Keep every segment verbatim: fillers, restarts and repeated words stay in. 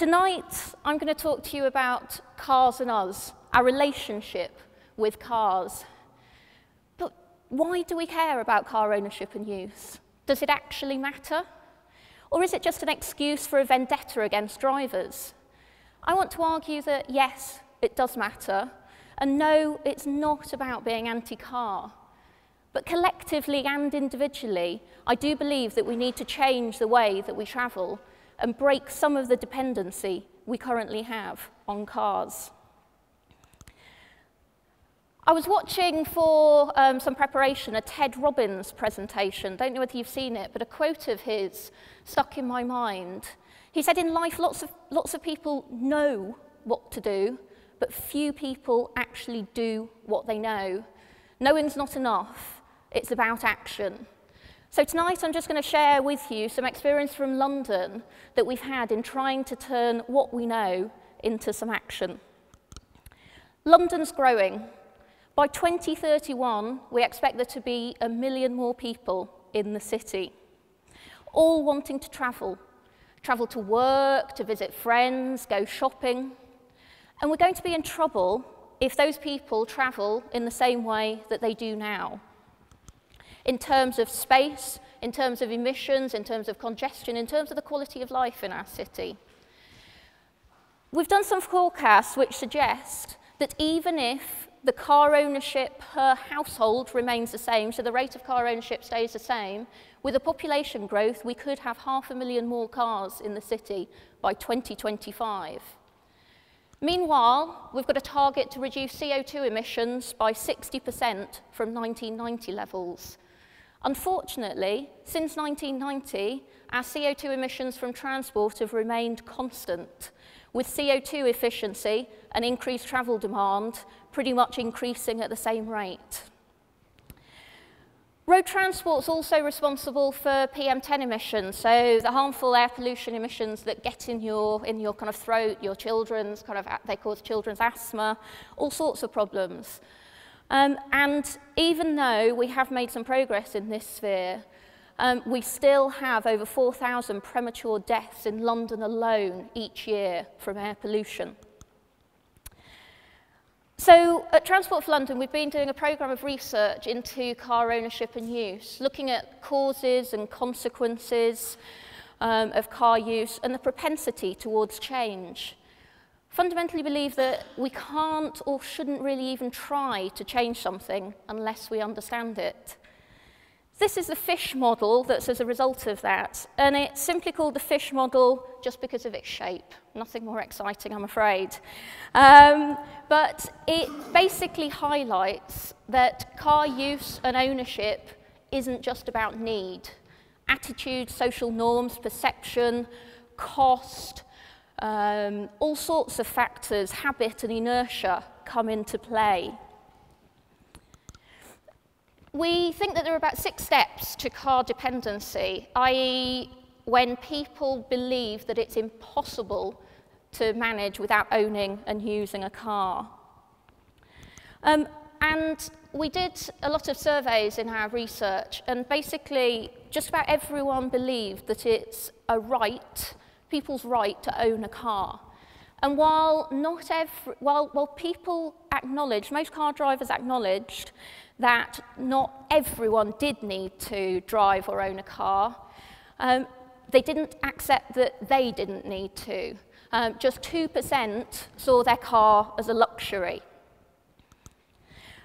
Tonight, I'm going to talk to you about cars and us, our relationship with cars. But why do we care about car ownership and use? Does it actually matter? Or is it just an excuse for a vendetta against drivers? I want to argue that, yes, it does matter, and no, it's not about being anti-car. But collectively and individually, I do believe that we need to change the way that we travel and break some of the dependency we currently have on cars. I was watching for um, some preparation a Ted Robbins presentation. Don't know whether you've seen it, but a quote of his stuck in my mind. He said, in life, lots of, lots of people know what to do, but few people actually do what they know. Knowing's not enough. It's about action. So tonight, I'm just going to share with you some experience from London that we've had in trying to turn what we know into some action. London's growing. By twenty thirty-one, we expect there to be a million more people in the city, all wanting to travel. Travel to work, to visit friends, go shopping. And we're going to be in trouble if those people travel in the same way that they do now. In terms of space, in terms of emissions, in terms of congestion, in terms of the quality of life in our city. We've done some forecasts which suggest that even if the car ownership per household remains the same, so the rate of car ownership stays the same, with a population growth, we could have half a million more cars in the city by twenty twenty-five. Meanwhile, we've got a target to reduce C O two emissions by sixty percent from nineteen ninety levels. Unfortunately, since nineteen ninety, our C O two emissions from transport have remained constant, with C O two efficiency and increased travel demand pretty much increasing at the same rate. Road transport's also responsible for P M ten emissions, so the harmful air pollution emissions that get in your, in your kind of throat, your children's, kind of, they cause children's asthma, all sorts of problems. Um, and even though we have made some progress in this sphere, um, we still have over four thousand premature deaths in London alone each year from air pollution. So at Transport for London, we've been doing a programme of research into car ownership and use, looking at causes and consequences um, of car use and the propensity towards change. Fundamentally believe that we can't or shouldn't really even try to change something unless we understand it. This is the fish model that's as a result of that, and it's simply called the fish model just because of its shape. Nothing more exciting, I'm afraid. Um, but it basically highlights that car use and ownership isn't just about need. Attitude, social norms, perception, cost, um, all sorts of factors, habit and inertia come into play. We think that there are about six steps to car dependency, that is when people believe that it's impossible to manage without owning and using a car. Um, and we did a lot of surveys in our research, and basically just about everyone believed that it's a right, people's right to own a car. And while, not every, while, while people acknowledged, most car drivers acknowledged that not everyone did need to drive or own a car, um, they didn't accept that they didn't need to. Um, just two percent saw their car as a luxury.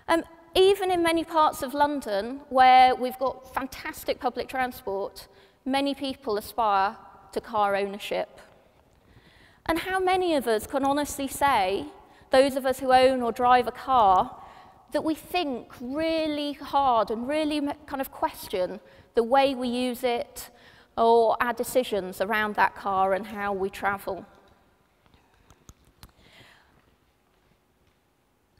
Um, even in many parts of London, where we've got fantastic public transport, many people aspire to car ownership. And how many of us can honestly say, those of us who own or drive a car, that we think really hard and really kind of question the way we use it or our decisions around that car and how we travel?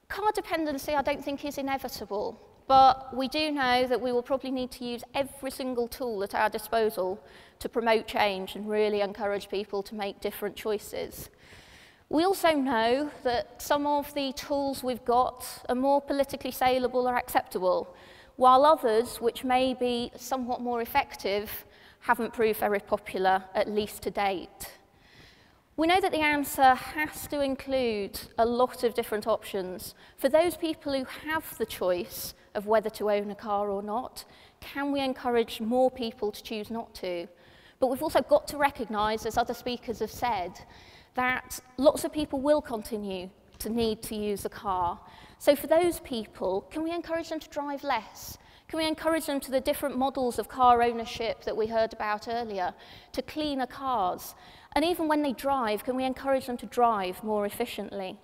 Car dependency, I don't think, is inevitable, but we do know that we will probably need to use every single tool at our disposal to promote change and really encourage people to make different choices. We also know that some of the tools we've got are more politically saleable or acceptable, while others, which may be somewhat more effective, haven't proved very popular, at least to date. We know that the answer has to include a lot of different options. For those people who have the choice of whether to own a car or not, can we encourage more people to choose not to? But we've also got to recognise, as other speakers have said, that lots of people will continue to need to use a car. So for those people, can we encourage them to drive less? Can we encourage them to the different models of car ownership that we heard about earlier, to cleaner cars? And even when they drive, can we encourage them to drive more efficiently?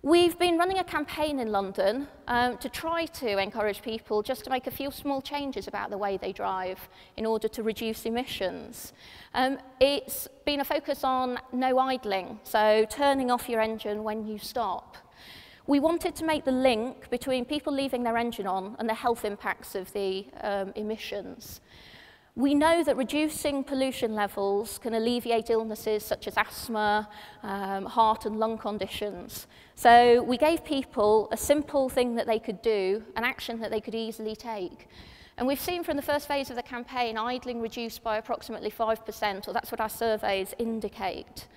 We've been running a campaign in London um, to try to encourage people just to make a few small changes about the way they drive in order to reduce emissions. Um, it's been a focus on no idling, so turning off your engine when you stop. We wanted to make the link between people leaving their engine on and the health impacts of the um, emissions. We know that reducing pollution levels can alleviate illnesses such as asthma, um, heart and lung conditions. So we gave people a simple thing that they could do, an action that they could easily take. And we've seen from the first phase of the campaign, idling reduced by approximately five percent, or that's what our surveys indicate.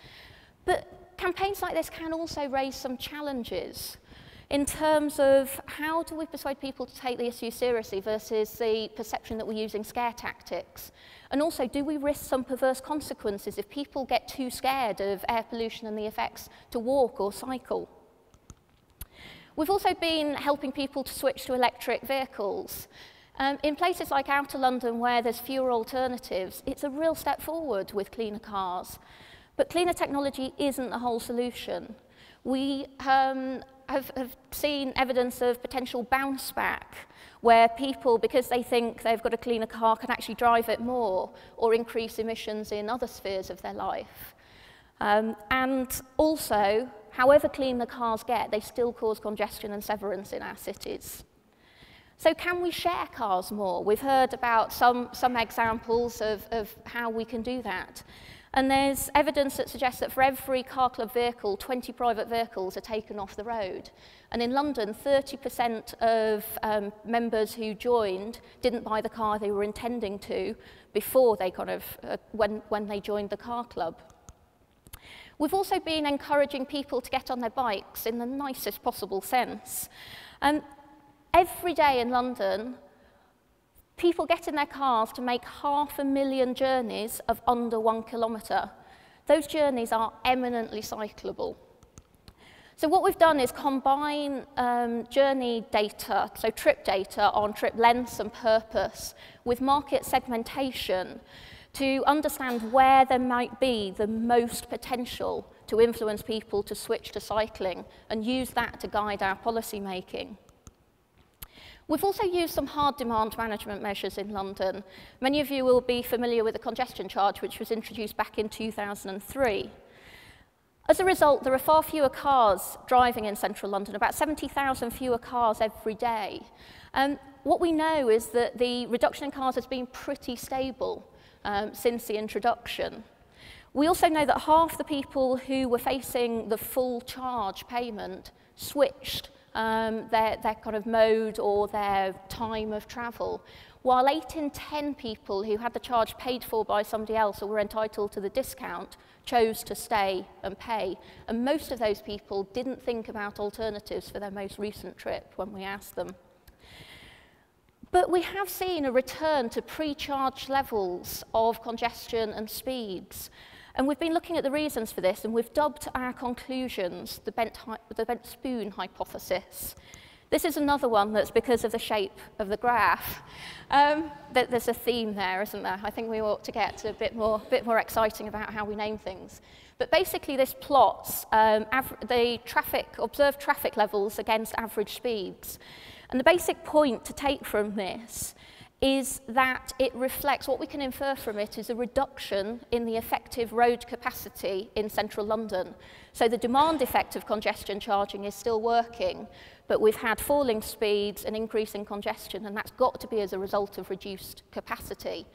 But campaigns like this can also raise some challenges in terms of how do we persuade people to take the issue seriously versus the perception that we're using scare tactics. And also, do we risk some perverse consequences if people get too scared of air pollution and the effects to walk or cycle? We've also been helping people to switch to electric vehicles. Um, in places like Outer London, where there's fewer alternatives, it's a real step forward with cleaner cars. But cleaner technology isn't the whole solution. We um, have, have seen evidence of potential bounce back, where people, because they think they've got a cleaner car, can actually drive it more or increase emissions in other spheres of their life. Um, and also, however clean the cars get, they still cause congestion and severance in our cities. So can we share cars more? We've heard about some, some examples of, of how we can do that. And there's evidence that suggests that for every car club vehicle, twenty private vehicles are taken off the road. And in London, thirty percent of um, members who joined didn't buy the car they were intending to before they kind of, uh, when, when they joined the car club. We've also been encouraging people to get on their bikes in the nicest possible sense. Um, every day in London, people get in their cars to make half a million journeys of under one kilometre. Those journeys are eminently cyclable. So what we've done is combine um, journey data, so trip data on trip lengths and purpose, with market segmentation to understand where there might be the most potential to influence people to switch to cycling and use that to guide our policy making. We've also used some hard demand management measures in London. Many of you will be familiar with the congestion charge, which was introduced back in two thousand three. As a result, there are far fewer cars driving in central London, about seventy thousand fewer cars every day. Um, what we know is that the reduction in cars has been pretty stable um, since the introduction. We also know that half the people who were facing the full charge payment switched Um, their, their kind of mode or their time of travel, while eight in ten people who had the charge paid for by somebody else or were entitled to the discount chose to stay and pay. And most of those people didn't think about alternatives for their most recent trip when we asked them. But we have seen a return to pre-charge levels of congestion and speeds. And we've been looking at the reasons for this, and we've dubbed our conclusions the bent, the bent spoon hypothesis. This is another one that's because of the shape of the graph. Um, that there's a theme there, isn't there? I think we ought to get a bit more, bit more exciting about how we name things. But basically, this plots um, the traffic, observed traffic levels against average speeds. And the basic point to take from this is that it reflects, what we can infer from it is a reduction in the effective road capacity in central London. So the demand effect of congestion charging is still working, but we've had falling speeds and increasing congestion, and that's got to be as a result of reduced capacity.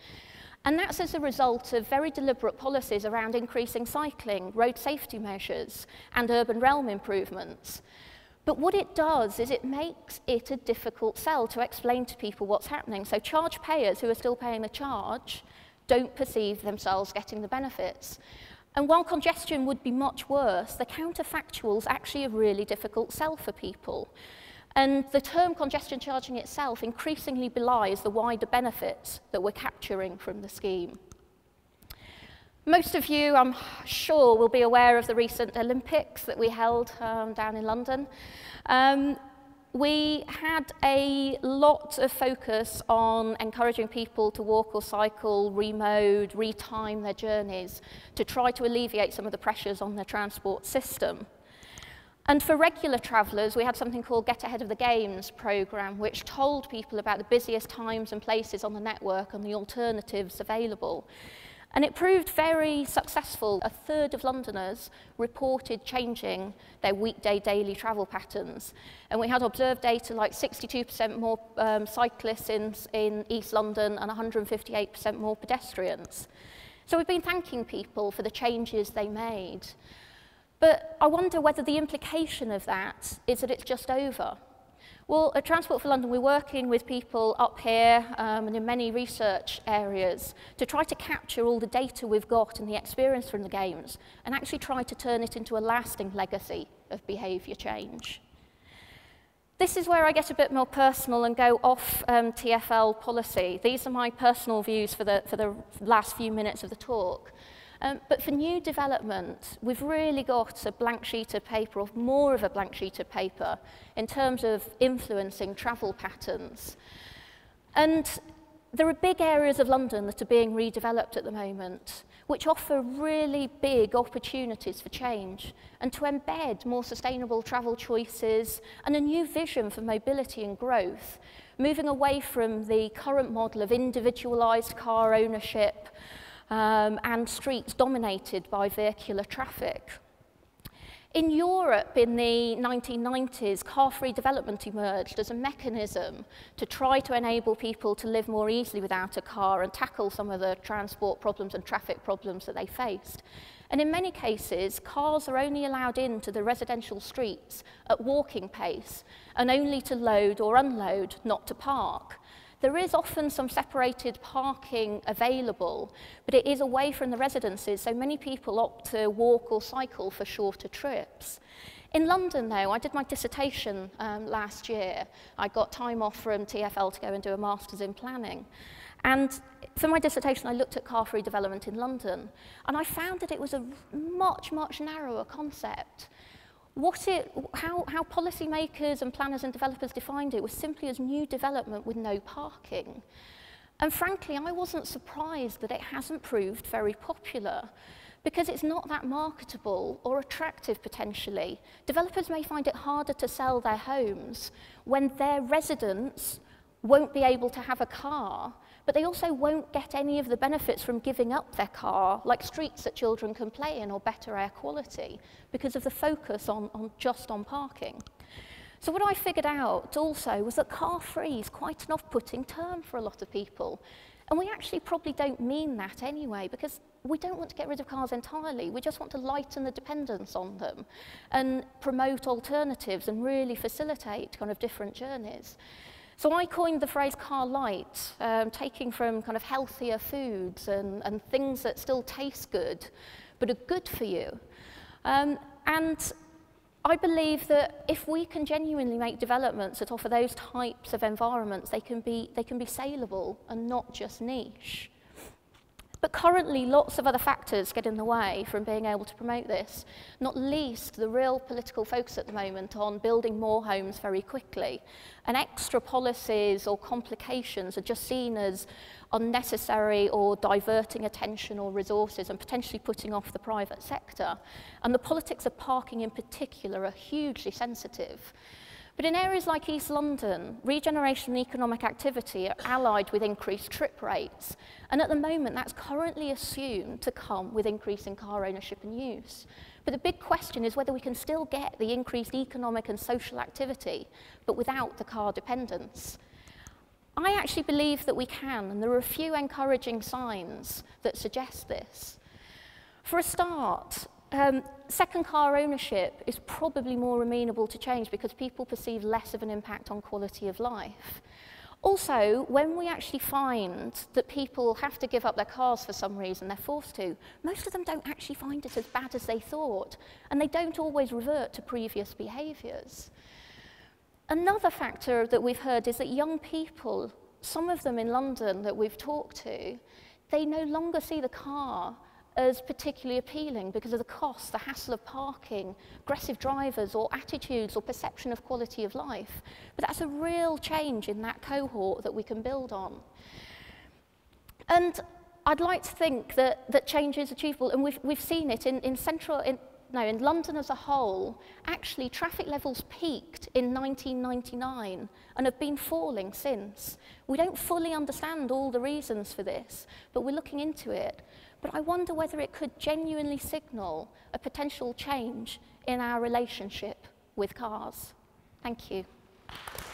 And that's as a result of very deliberate policies around increasing cycling, road safety measures, and urban realm improvements. But what it does is it makes it a difficult sell to explain to people what's happening. So charge payers who are still paying the charge don't perceive themselves getting the benefits. And while congestion would be much worse, the counterfactual is actually a really difficult sell for people. And the term congestion charging itself increasingly belies the wider benefits that we're capturing from the scheme. Most of you, I'm sure, will be aware of the recent Olympics that we held um, down in London. Um, we had a lot of focus on encouraging people to walk or cycle, remode, retime their journeys to try to alleviate some of the pressures on their transport system. And for regular travellers, we had something called Get Ahead of the Games programme, which told people about the busiest times and places on the network and the alternatives available. And it proved very successful. A third of Londoners reported changing their weekday daily travel patterns. And we had observed data like sixty-two percent more um, cyclists in, in East London and one hundred fifty-eight percent more pedestrians. So we've been thanking people for the changes they made. But I wonder whether the implication of that is that it's just over. Well, at Transport for London, we're working with people up here um, and in many research areas to try to capture all the data we've got and the experience from the Games and actually try to turn it into a lasting legacy of behaviour change. This is where I get a bit more personal and go off um, T F L policy. These are my personal views for the, for the last few minutes of the talk. Um, but for new development, we've really got a blank sheet of paper, or more of a blank sheet of paper, in terms of influencing travel patterns. And there are big areas of London that are being redeveloped at the moment, which offer really big opportunities for change and to embed more sustainable travel choices and a new vision for mobility and growth, moving away from the current model of individualised car ownership, Um, and streets dominated by vehicular traffic. In Europe in the nineteen nineties, car-free development emerged as a mechanism to try to enable people to live more easily without a car and tackle some of the transport problems and traffic problems that they faced. And in many cases, cars are only allowed into the residential streets at walking pace and only to load or unload, not to park. There is often some separated parking available, but it is away from the residences, so many people opt to walk or cycle for shorter trips. In London, though, I did my dissertation um, last year. I got time off from T F L to go and do a master's in planning. And for my dissertation, I looked at car-free development in London, and I found that it was a much, much narrower concept. What it, how, how policymakers and planners and developers defined it was simply as new development with no parking. And frankly, I wasn't surprised that it hasn't proved very popular because it's not that marketable or attractive potentially. Developers may find it harder to sell their homes when their residents won't be able to have a car, but they also won't get any of the benefits from giving up their car, like streets that children can play in or better air quality, because of the focus on, on just on parking. So what I figured out also was that car-free is quite an off-putting term for a lot of people. And we actually probably don't mean that anyway, because we don't want to get rid of cars entirely. We just want to lighten the dependence on them and promote alternatives and really facilitate kind of different journeys. So I coined the phrase car light, um, taking from kind of healthier foods and, and things that still taste good, but are good for you. Um, and I believe that if we can genuinely make developments that offer those types of environments, they can be, they can be saleable and not just niche. But currently, lots of other factors get in the way from being able to promote this, not least the real political focus at the moment on building more homes very quickly. And extra policies or complications are just seen as unnecessary or diverting attention or resources and potentially putting off the private sector. And the politics of parking in particular are hugely sensitive. But in areas like East London, regeneration and economic activity are allied with increased trip rates. And at the moment, that's currently assumed to come with increasing car ownership and use. But the big question is whether we can still get the increased economic and social activity, but without the car dependence. I actually believe that we can, and there are a few encouraging signs that suggest this. For a start, Um, second car ownership is probably more amenable to change because people perceive less of an impact on quality of life. Also, when we actually find that people have to give up their cars for some reason, they're forced to, most of them don't actually find it as bad as they thought, and they don't always revert to previous behaviours. Another factor that we've heard is that young people, some of them in London that we've talked to, they no longer see the car as particularly appealing because of the cost, the hassle of parking, aggressive drivers or attitudes or perception of quality of life. But that's a real change in that cohort that we can build on. And I'd like to think that, that change is achievable, and we've, we've seen it in, in central, in, no, in London as a whole. Actually, traffic levels peaked in nineteen ninety-nine and have been falling since. We don't fully understand all the reasons for this, but we're looking into it. But I wonder whether it could genuinely signal a potential change in our relationship with cars. Thank you.